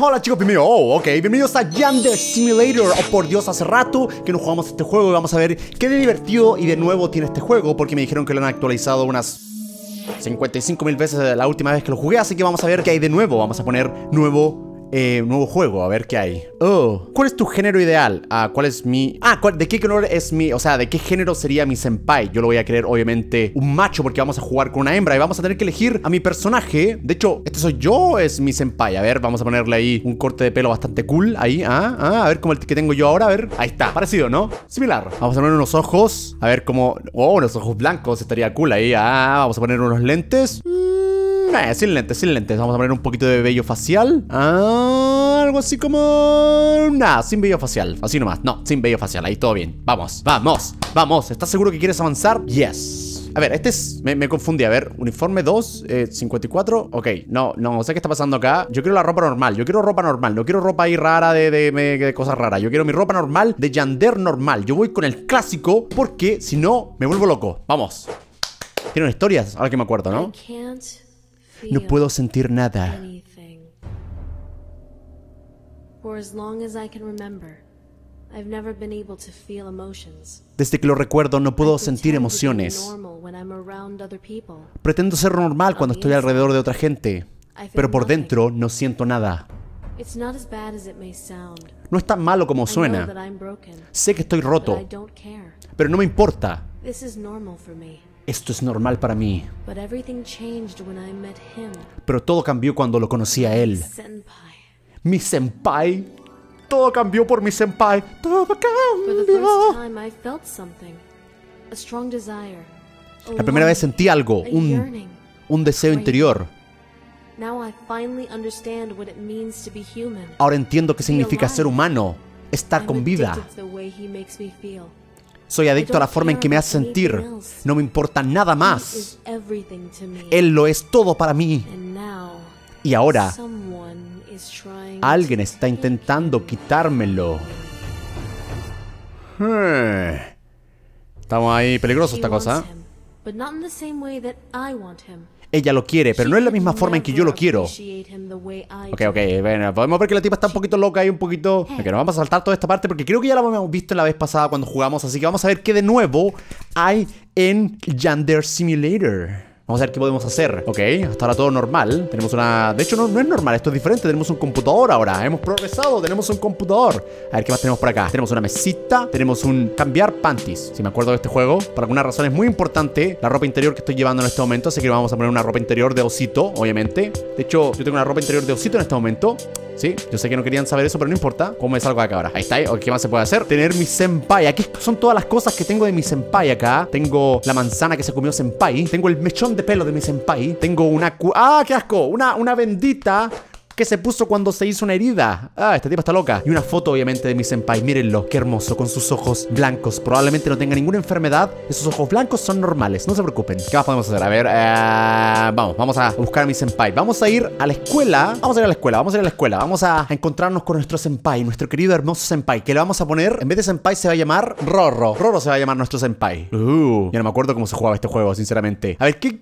Hola chicos, bienvenidos, bienvenidos a Yandere Simulator. Oh por Dios, hace rato que no jugamos este juego y vamos a ver qué de divertido y de nuevo tiene este juego, porque me dijeron que lo han actualizado unas 55.000 veces de la última vez que lo jugué, así que vamos a ver qué hay de nuevo. Vamos a poner nuevo juego, a ver qué hay. ¿Cuál es tu género ideal? ¿Cuál es mi...? ¿De qué color es mi...? O sea, ¿de qué género sería mi senpai? Yo lo voy a querer, obviamente, un macho, porque vamos a jugar con una hembra y vamos a tener que elegir a mi personaje. De hecho, ¿este soy yo o es mi senpai? A ver, vamos a ponerle ahí un corte de pelo bastante cool. Ahí, a ver, como el que tengo yo ahora, a ver. Ahí está, parecido, ¿no? Similar. Vamos a poner unos ojos, a ver como... unos ojos blancos, estaría cool ahí. Vamos a poner unos lentes. Sin lentes, sin lentes. Vamos a poner un poquito de vello facial. Algo así como... sin vello facial. Así nomás. No, sin vello facial. Ahí todo bien. Vamos, vamos, vamos. ¿Estás seguro que quieres avanzar? Yes. A ver, este es... Me confundí. A ver, uniforme 2, 54. Ok, no sé qué está pasando acá. Yo quiero la ropa normal. Yo quiero ropa normal. No quiero ropa ahí rara de cosas raras. Yo quiero mi ropa normal de Yander normal. Yo voy con el clásico porque si no, me vuelvo loco. Vamos. Tienen historias, ahora que me acuerdo, ¿no? No puedo sentir nada. Desde que lo recuerdo, no puedo sentir emociones. Pretendo ser normal cuando estoy alrededor de otra gente, pero por dentro no siento nada. No es tan malo como suena. Sé que estoy roto, pero no me importa. Esto es normal para mí. Pero todo cambió cuando lo conocí a él. Mi senpai. Todo cambió por mi senpai. Todo cambió. La primera vez sentí algo. Un deseo interior. Ahora entiendo qué significa ser humano. Estar con vida. Soy adicto a la forma en que me hace sentir. No me importa nada más. Él lo es todo para mí. Y ahora, alguien está intentando quitármelo. Estamos ahí, peligroso esta cosa. Ella lo quiere, pero no es la misma forma en que yo lo quiero. Ok, bueno, podemos ver que la tipa está un poquito loca y un poquito... Ok, nos vamos a saltar toda esta parte porque creo que ya la habíamos visto la vez pasada cuando jugamos. Así que vamos a ver qué de nuevo hay en Yandere Simulator. Vamos a ver qué podemos hacer. Ok, hasta ahora todo normal. Tenemos una... De hecho, no es normal, esto es diferente. Tenemos un computador ahora, hemos progresado, tenemos un computador. A ver qué más tenemos por acá. Tenemos una mesita, tenemos un... Cambiar panties. Si me acuerdo de este juego, por alguna razón es muy importante la ropa interior que estoy llevando en este momento. Así que vamos a poner una ropa interior de osito, obviamente. De hecho, yo tengo una ropa interior de osito en este momento. Sí, yo sé que no querían saber eso, pero no importa. ¿Cómo me salgo de acá ahora? Ahí está, ¿qué más se puede hacer? Tener mi senpai, aquí son todas las cosas que tengo de mi senpai acá. Tengo la manzana que se comió senpai. Tengo el mechón de pelo de mi senpai. Tengo una... qué asco! Una bendita que se puso cuando se hizo una herida. Esta tipa está loca. Y una foto, obviamente, de mi senpai. Mírenlo, qué hermoso, con sus ojos blancos. Probablemente no tenga ninguna enfermedad. Esos ojos blancos son normales, no se preocupen. ¿Qué más podemos hacer? A ver, vamos a buscar a mi senpai. Vamos a ir a la escuela. Vamos a encontrarnos con nuestro senpai, nuestro querido hermoso senpai, que le vamos a poner, en vez de senpai se va a llamar Rorro. Rorro se va a llamar nuestro senpai. Ya no me acuerdo cómo se jugaba este juego, sinceramente. A ver, ¿qué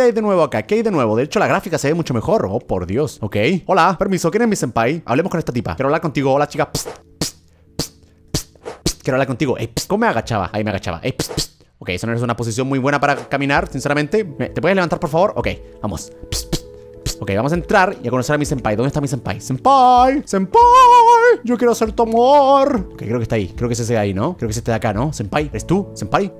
hay de nuevo acá? ¿Qué hay de nuevo? De hecho, la gráfica se ve mucho mejor. Oh, por Dios. Ok. Hola, permiso, ¿quién es mi senpai? Hablemos con esta tipa. Quiero hablar contigo, hola chica. Quiero hablar contigo. ¿Cómo me agachaba? Ahí me agachaba. Ok, eso no es una posición muy buena para caminar, sinceramente. ¿Te puedes levantar, por favor? Ok, vamos. Ok, vamos a entrar y a conocer a mi senpai. ¿Dónde está mi senpai? ¡Senpai! ¡Senpai! ¡Yo quiero ser tu amor! Ok, creo que está ahí. Creo que es ese de ahí, ¿no? Creo que es este de acá, ¿no? ¿Senpai? ¿Eres tú? ¿Senpai?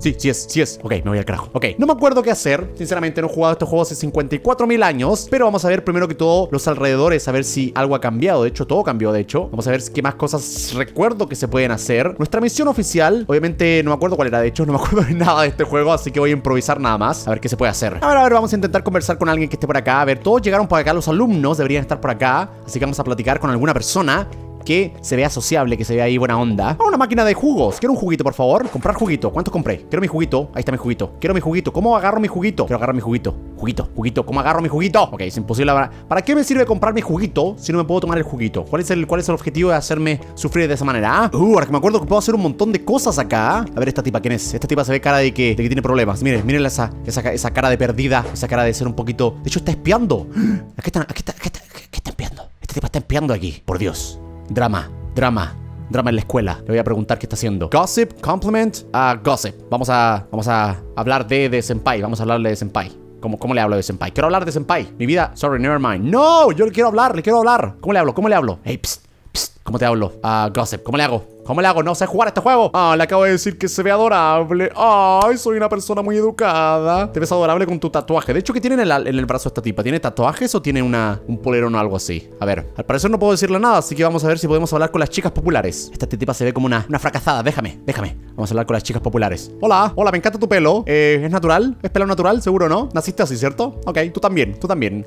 Sí, sí es, sí es. Ok, me voy al carajo. Ok, no me acuerdo qué hacer. Sinceramente no he jugado este juego hace 54.000 años. Pero vamos a ver primero que todo los alrededores, a ver si algo ha cambiado. De hecho, todo cambió, de hecho. Vamos a ver qué más cosas recuerdo que se pueden hacer. Nuestra misión oficial, obviamente no me acuerdo cuál era. De hecho, no me acuerdo de nada de este juego, así que voy a improvisar nada más. A ver qué se puede hacer. A ver, vamos a intentar conversar con alguien que esté por acá. A ver, todos llegaron por acá, los alumnos deberían estar por acá. Así que vamos a platicar con alguna persona que se vea sociable, que se vea ahí buena onda. Una máquina de jugos. Quiero un juguito, por favor. Comprar juguito. ¿Cuántos compré? Quiero mi juguito. Ahí está mi juguito. Quiero mi juguito. ¿Cómo agarro mi juguito? Quiero agarrar mi juguito. Juguito. ¿Cómo agarro mi juguito? Ok, es imposible. ¿Para qué me sirve comprar mi juguito si no me puedo tomar el juguito? ¿Cuál es el objetivo de hacerme sufrir de esa manera? Ahora que me acuerdo que puedo hacer un montón de cosas acá. A ver, esta tipa, ¿quién es? Esta tipa se ve cara de que tiene problemas. Miren esa cara de perdida. Esa cara de ser un poquito... De hecho, está espiando. Aquí están espiando. ¿Qué te está espiando aquí? Por Dios. Drama, drama. Drama en la escuela. Le voy a preguntar qué está haciendo. Gossip, compliment, gossip. Vamos a hablar de senpai. Vamos a hablarle de senpai. ¿Cómo le hablo de senpai? Quiero hablar de senpai. Mi vida, sorry, never mind. No, yo le quiero hablar, le quiero hablar. ¿Cómo le hablo? ¿Cómo le hablo? Hey, psst, psst. ¿Cómo te hablo? Gossip. ¿Cómo le hago? ¿Cómo le hago? No sé jugar este juego. Ah, le acabo de decir que se ve adorable. Ay, soy una persona muy educada. Te ves adorable con tu tatuaje. De hecho, ¿qué tiene en el brazo esta tipa? ¿Tiene tatuajes o tiene un polerón o algo así? A ver, al parecer no puedo decirle nada, así que vamos a ver si podemos hablar con las chicas populares. Esta tipa se ve como una fracasada. Déjame. Vamos a hablar con las chicas populares. Hola, hola, me encanta tu pelo. ¿Es natural? ¿Es pelo natural? Seguro, ¿no? Naciste así, ¿cierto? Ok, tú también.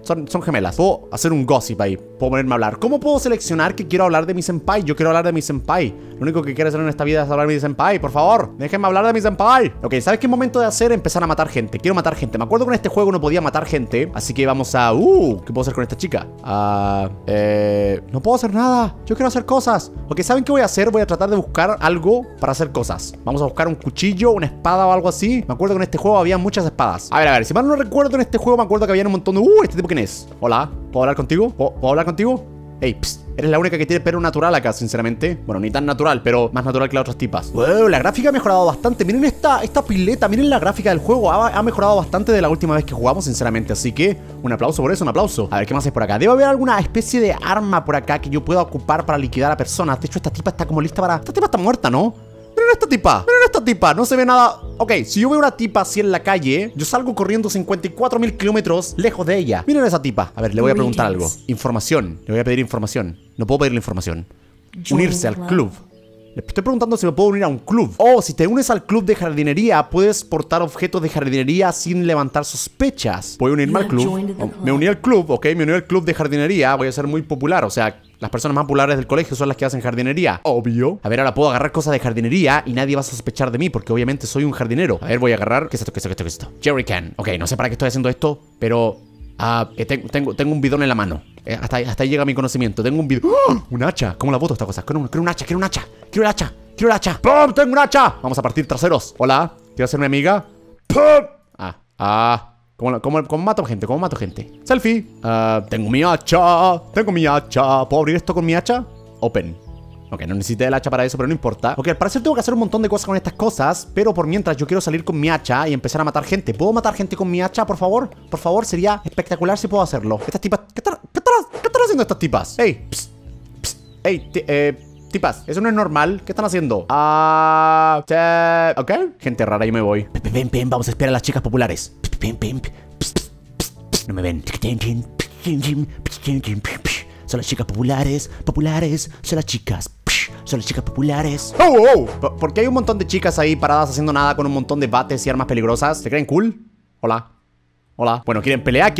Son gemelas. Puedo hacer un gossip ahí. Puedo ponerme a hablar. ¿Cómo puedo seleccionar que quiero hablar de mi senpai? Yo quiero hablar de mi senpai. Lo único que quiero hacer en esta vida es hablar de mi senpai. Por favor, déjenme hablar de mi senpai. Ok, ¿sabes qué momento de hacer? Empezar a matar gente. Quiero matar gente. Me acuerdo que en este juego no podía matar gente. Así que vamos a... ¿qué puedo hacer con esta chica? No puedo hacer nada. Yo quiero hacer cosas. Ok, ¿saben qué voy a hacer? Voy a tratar de buscar algo para hacer cosas. Vamos a buscar un cuchillo, una espada o algo así. Me acuerdo que en este juego había muchas espadas. A ver. Si mal no recuerdo, en este juego me acuerdo que había un montón de... ¿Este tipo quién es? Hola, ¿puedo hablar contigo? ¿Puedo hablar contigo? Hey, psst. Eres la única que tiene pelo natural acá, sinceramente. Bueno, ni tan natural, pero más natural que las otras tipas. Wow, la gráfica ha mejorado bastante. Miren esta pileta, miren la gráfica del juego. Ha mejorado bastante de la última vez que jugamos, sinceramente. Así que, un aplauso por eso, un aplauso. A ver, ¿qué más es por acá? Debe haber alguna especie de arma por acá que yo pueda ocupar para liquidar a personas. De hecho, esta tipa está como lista para... Esta tipa está muerta, ¿no? Miren esta tipa, no se ve nada. Ok, si yo veo una tipa así en la calle, yo salgo corriendo 54.000 kilómetros lejos de ella. Miren a esa tipa. A ver, le voy a preguntar algo. Información, le voy a pedir información. No puedo pedirle información. Unirse al club. Le estoy preguntando si me puedo unir a un club. Oh, si te unes al club de jardinería, puedes portar objetos de jardinería sin levantar sospechas. Voy a unirme al club. Me uní al club, ok, me uní al club de jardinería. Voy a ser muy popular, o sea... Las personas más populares del colegio son las que hacen jardinería. Obvio. A ver, ahora puedo agarrar cosas de jardinería y nadie va a sospechar de mí porque obviamente soy un jardinero. A ver, voy a agarrar... ¿Qué es esto? Jerry can. Ok, no sé para qué estoy haciendo esto, pero... tengo un bidón en la mano. Hasta ahí llega mi conocimiento. Tengo un bidón... ¡Oh! Un hacha. ¿Cómo la boto esta cosa? Quiero un hacha. ¡Pum! Tengo un hacha. Vamos a partir traseros. Hola. ¿Quiero hacer mi amiga? ¡Pum! ¿Cómo mato gente? Selfie. Tengo mi hacha. ¿Puedo abrir esto con mi hacha? Open. Ok, no necesité el hacha para eso, pero no importa. Ok, al parecer tengo que hacer un montón de cosas con estas cosas. Pero por mientras yo quiero salir con mi hacha y empezar a matar gente. ¿Puedo matar gente con mi hacha, por favor? Por favor, sería espectacular si puedo hacerlo. Estas tipas... ¿Qué están haciendo estas tipas? Ey, psst, psst. Ey, tipas, eso no es normal. ¿Qué están haciendo? Ok. Gente rara, yo me voy. Ven, vamos a esperar a las chicas populares. No me ven. Son las chicas populares. Son las chicas populares. ¡Oh! ¿Por qué hay un montón de chicas ahí paradas haciendo nada con un montón de bates y armas peligrosas? ¿Se creen cool? Hola. Bueno, ¿quieren pelear?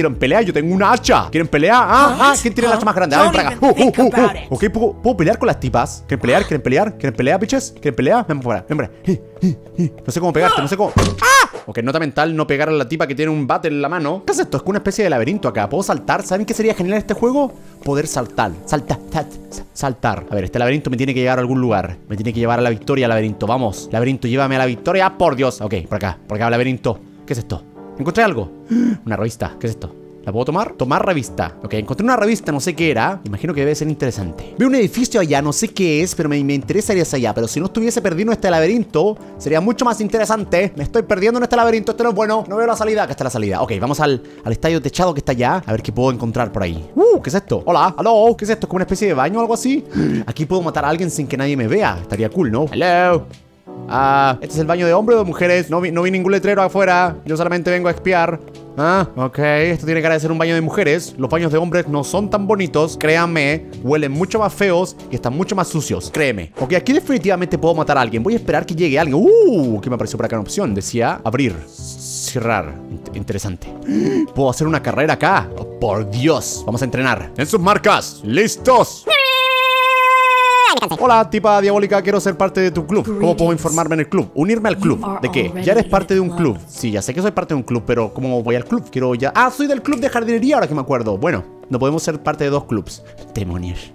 Yo tengo una hacha. ¿Quieren pelear? ¿Quién tiene la hacha más grande? A ver, para acá. Ok, ¿puedo pelear con las tipas? ¿Quieren pelear, bitches? Ven para. No sé cómo pegarte, Ok, nota mental, no pegar a la tipa que tiene un bate en la mano. ¿Qué es esto? Es una especie de laberinto acá. ¿Puedo saltar? ¿Saben qué sería genial este juego? Poder saltar. Saltar. A ver, este laberinto me tiene que llegar a algún lugar. Me tiene que llevar a la victoria, laberinto. Vamos. Laberinto, llévame a la victoria. Por Dios. Ok, por acá, laberinto. ¿Qué es esto? ¿Encontré algo? Una revista. ¿Qué es esto? ¿La puedo tomar? Tomar revista. Ok, encontré una revista, no sé qué era. Imagino que debe ser interesante. Veo un edificio allá, no sé qué es, pero me interesaría allá. Pero si no estuviese perdido en este laberinto, sería mucho más interesante. Me estoy perdiendo en este laberinto, esto no es bueno. No veo la salida, acá está la salida. Ok, vamos al estadio techado que está allá. A ver qué puedo encontrar por ahí. ¿Qué es esto? Hola, hello, ¿qué es esto? ¿Es como una especie de baño o algo así? Aquí puedo matar a alguien sin que nadie me vea. Estaría cool, ¿no? Hello. ¿Este es el baño de hombres o de mujeres? No vi ningún letrero afuera. Yo solamente vengo a espiar. Ok, esto tiene cara de ser un baño de mujeres. Los baños de hombres no son tan bonitos, créanme. Huelen mucho más feos y están mucho más sucios, créeme. Ok, aquí definitivamente puedo matar a alguien. Voy a esperar que llegue alguien. Que me apareció por acá una opción. Decía abrir, cerrar. Interesante. Puedo hacer una carrera acá. Oh, por Dios. Vamos a entrenar. En sus marcas, listos. Hola, tipa diabólica, quiero ser parte de tu club. ¿Cómo puedo informarme en el club? Unirme al club. ¿De qué? Ya eres parte de un club. Sí, ya sé que soy parte de un club, pero ¿cómo voy al club? Quiero ya... soy del club de jardinería ahora que me acuerdo. Bueno, no podemos ser parte de dos clubs. Demonios.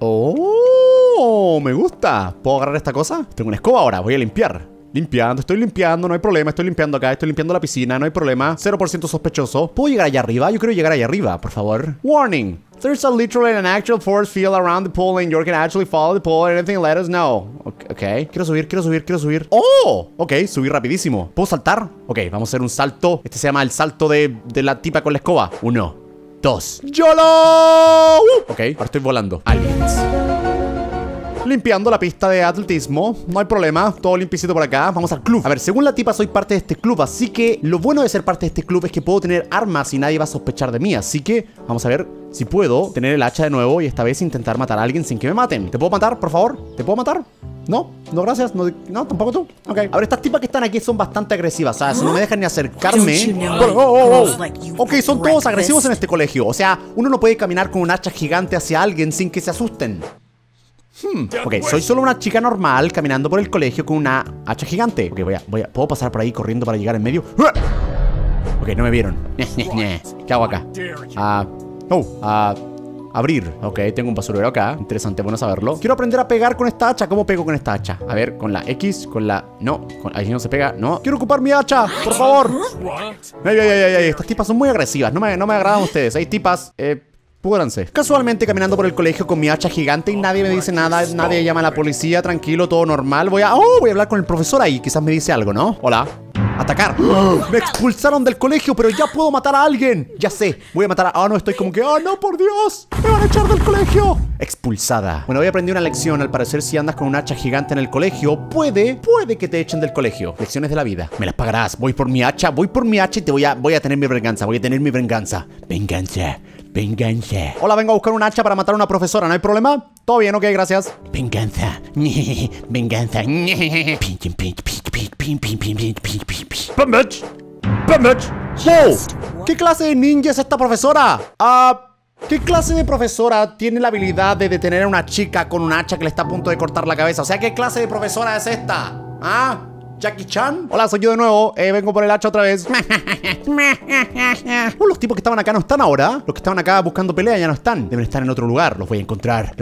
Me gusta. ¿Puedo agarrar esta cosa? Tengo una escoba ahora, voy a limpiar. Limpiando, estoy limpiando, no hay problema. Estoy limpiando acá, estoy limpiando la piscina, no hay problema. 0% sospechoso. ¿Puedo llegar allá arriba? Yo quiero llegar allá arriba, por favor. Warning. There's a literal and an actual force field around the pool and you can actually follow the pool and anything, let us know. Ok, quiero subir, quiero subir, quiero subir. ¡Oh! Ok, subí rapidísimo. ¿Puedo saltar? Ok, vamos a hacer un salto. Este se llama el salto de la tipa con la escoba. 1, 2. ¡YOLO! Ok, ahora estoy volando. Aliens. Limpiando la pista de atletismo. No hay problema, todo limpiecito por acá. Vamos al club. A ver, según la tipa soy parte de este club, así que lo bueno de ser parte de este club es que puedo tener armas y nadie va a sospechar de mí. Así que vamos a ver si puedo tener el hacha de nuevo y esta vez intentar matar a alguien sin que me maten. ¿Te puedo matar, por favor? ¿Te puedo matar? No, no gracias, no, tampoco tú. Ok, ahora estas tipas que están aquí son bastante agresivas, ¿sabes? Si no me dejan ni acercarme. Ok, son todos agresivos en este colegio. O sea, uno no puede caminar con un hacha gigante hacia alguien sin que se asusten. Ok, soy solo una chica normal caminando por el colegio con una hacha gigante. Ok, ¿puedo pasar por ahí corriendo para llegar en medio? Ok, no me vieron. ¿Qué hago acá? Abrir. Ok, tengo un basurero acá. Interesante, bueno saberlo. Quiero aprender a pegar con esta hacha. ¿Cómo pego con esta hacha? A ver, con la X, con la... No, ahí no se pega. No, quiero ocupar mi hacha, por favor. Ay, estas tipas son muy agresivas. No me agradan ustedes. Hay tipas... Púdranse. Casualmente caminando por el colegio con mi hacha gigante y nadie me dice nada, nadie llama a la policía, tranquilo, todo normal. Voy a hablar con el profesor ahí, quizás me dice algo, ¿no? Hola. Atacar. Me expulsaron del colegio, pero ya puedo matar a alguien. Ya sé, voy a matar a... no, estoy como que... no, por Dios. Me van a echar del colegio. Expulsada. Bueno, hoy aprendí una lección. Al parecer, si andas con un hacha gigante en el colegio, puede que te echen del colegio. Lecciones de la vida. Me las pagarás. Voy por mi hacha y te voy a tener mi venganza. Venganza. Hola, vengo a buscar un hacha para matar a una profesora, ¿no hay problema? Todo bien, ok, gracias. Venganza. ¡Wow! ¿Qué clase de ninja es esta profesora? ¿Qué clase de profesora tiene la habilidad de detener a una chica con un hacha que le está a punto de cortar la cabeza? O sea, ¿qué clase de profesora es esta? ¿Ah? ¿Jackie Chan? Hola, soy yo de nuevo. Vengo por el hacha otra vez. Los tipos que estaban acá no están ahora. Los que estaban acá buscando pelea ya no están. Deben estar en otro lugar. Los voy a encontrar.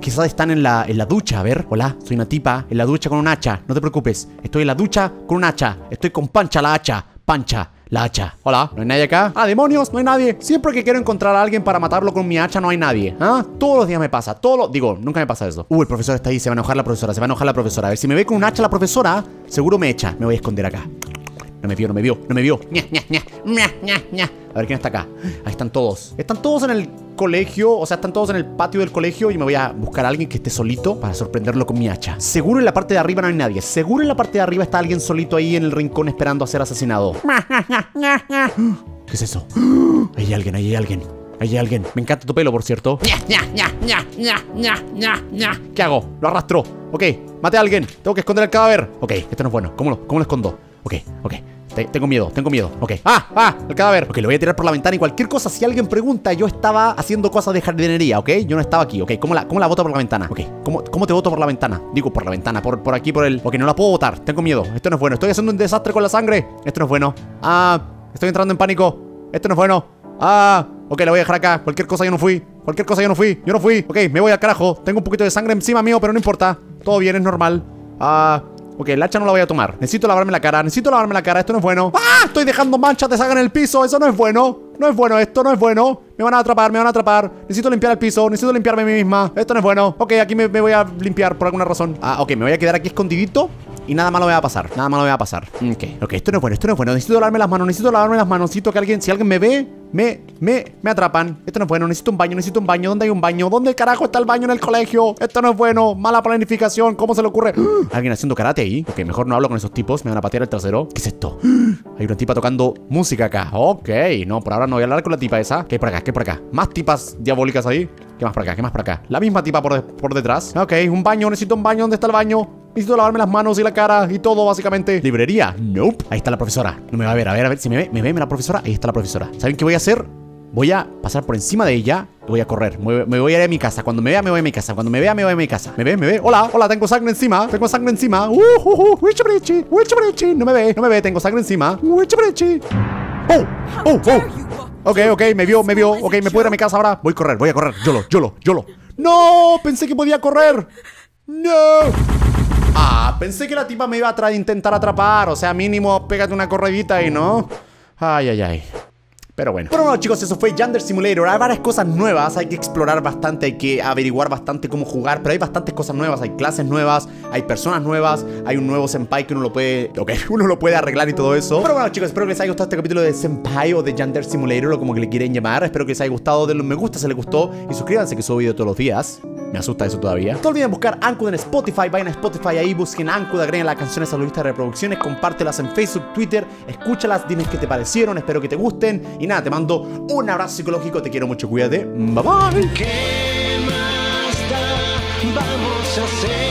Quizás están en la ducha. A ver. Hola, soy una tipa en la ducha con un hacha. No te preocupes. Estoy en la ducha con un hacha. Estoy con Pancha la hacha. Pancha la hacha. Hola, ¿no hay nadie acá? ¡Ah, demonios! No hay nadie. Siempre que quiero encontrar a alguien para matarlo con mi hacha, no hay nadie. ¿Ah? Todos los días me pasa. Digo, nunca me pasa eso. El profesor está ahí. Se va a enojar la profesora. A ver, si me ve con un hacha la profesora, seguro me echa. Me voy a esconder acá. No me vio. A ver quién está acá. Ahí están todos. Están todos en el colegio. O sea, están todos en el patio del colegio. Y me voy a buscar a alguien que esté solito para sorprenderlo con mi hacha. Seguro en la parte de arriba no hay nadie. Seguro en la parte de arriba está alguien solito ahí en el rincón esperando a ser asesinado. ¿Qué es eso? Hay alguien. Me encanta tu pelo, por cierto. ¿Qué hago? Lo arrastro. Ok, maté a alguien. Tengo que esconder el cadáver. Ok, esto no es bueno. ¿Cómo lo escondo? Ok. Tengo miedo. Ok. El cadáver. Ok, lo voy a tirar por la ventana y cualquier cosa. Si alguien pregunta, yo estaba haciendo cosas de jardinería, ¿ok? Yo no estaba aquí, ¿ok? ¿Cómo la boto por la ventana? Ok. ¿Cómo te boto por la ventana? Digo, por la ventana, por aquí, por el... Ok, no la puedo botar. Tengo miedo. Esto no es bueno. Estoy haciendo un desastre con la sangre. Esto no es bueno. Estoy entrando en pánico. Esto no es bueno. Ok, la voy a dejar acá. Cualquier cosa yo no fui. Ok, me voy al carajo. Tengo un poquito de sangre encima mío, pero no importa. Todo bien, es normal. Ok, el hacha no la voy a tomar. Necesito lavarme la cara. Esto no es bueno. Estoy dejando manchas de sangre en el piso. Eso no es bueno. Esto no es bueno. Me van a atrapar. Necesito limpiar el piso. Necesito limpiarme a mí misma. Esto no es bueno. Ok, aquí me voy a limpiar por alguna razón. Ok, me voy a quedar aquí escondidito. Y nada malo me va a pasar. Ok, esto no es bueno. Necesito lavarme las manos. Si alguien me ve, me atrapan. Esto no es bueno. Necesito un baño. ¿Dónde hay un baño? ¿Dónde carajo está el baño en el colegio? Esto no es bueno. Mala planificación. ¿Cómo se le ocurre? ¿Alguien haciendo karate ahí? Ok, mejor no hablo con esos tipos. Me van a patear el trasero. ¿Qué es esto? Hay una tipa tocando música acá. Ok, no, por ahora no voy a hablar con la tipa esa. ¿Qué hay por acá? Más tipas diabólicas ahí. ¿Qué más por acá? La misma tipa por detrás. Ok, un baño. Necesito un baño. ¿Dónde está el baño? Necesito lavarme las manos y la cara y todo, básicamente. ¿Librería? Nope. Ahí está la profesora. No me va a ver. A ver si me ve la profesora. Ahí está la profesora. ¿Saben qué voy a hacer? Voy a pasar por encima de ella. Voy a correr. Me voy a ir a mi casa. Cuando me vea, me voy a mi casa. ¿Me ve? Hola, tengo sangre encima. No me ve. Tengo sangre encima. Oh. Ok, me vio. Ok, me puedo ir a mi casa ahora. Voy a correr. YOLO. No, pensé que podía correr. No. Ah, pensé que la tipa me iba a intentar atrapar. O sea, mínimo, pégate una corredita y no. Ay, ay, ay. Pero bueno. Pero bueno, chicos, eso fue Yandere Simulator. Hay varias cosas nuevas, hay que explorar bastante, hay que averiguar bastante cómo jugar. Pero hay bastantes cosas nuevas, hay clases nuevas, hay personas nuevas, hay un nuevo senpai que uno lo puede... Ok, uno lo puede arreglar y todo eso. Pero bueno, chicos, espero que les haya gustado este capítulo de Senpai o de Yandere Simulator, o como que le quieren llamar. Espero que les haya gustado, denle un me gusta si les gustó y suscríbanse que subo video todos los días. Me asusta eso todavía. No olviden buscar Anchor en Spotify. Vayan a Spotify ahí, busquen Anchor, agreguen las canciones a la lista de reproducciones, compártelas en Facebook, Twitter, escúchalas, dime qué te parecieron, espero que te gusten. Y nada, te mando un abrazo psicológico, te quiero mucho, cuídate. Bye bye. ¿Qué más da? Vamos a hacer.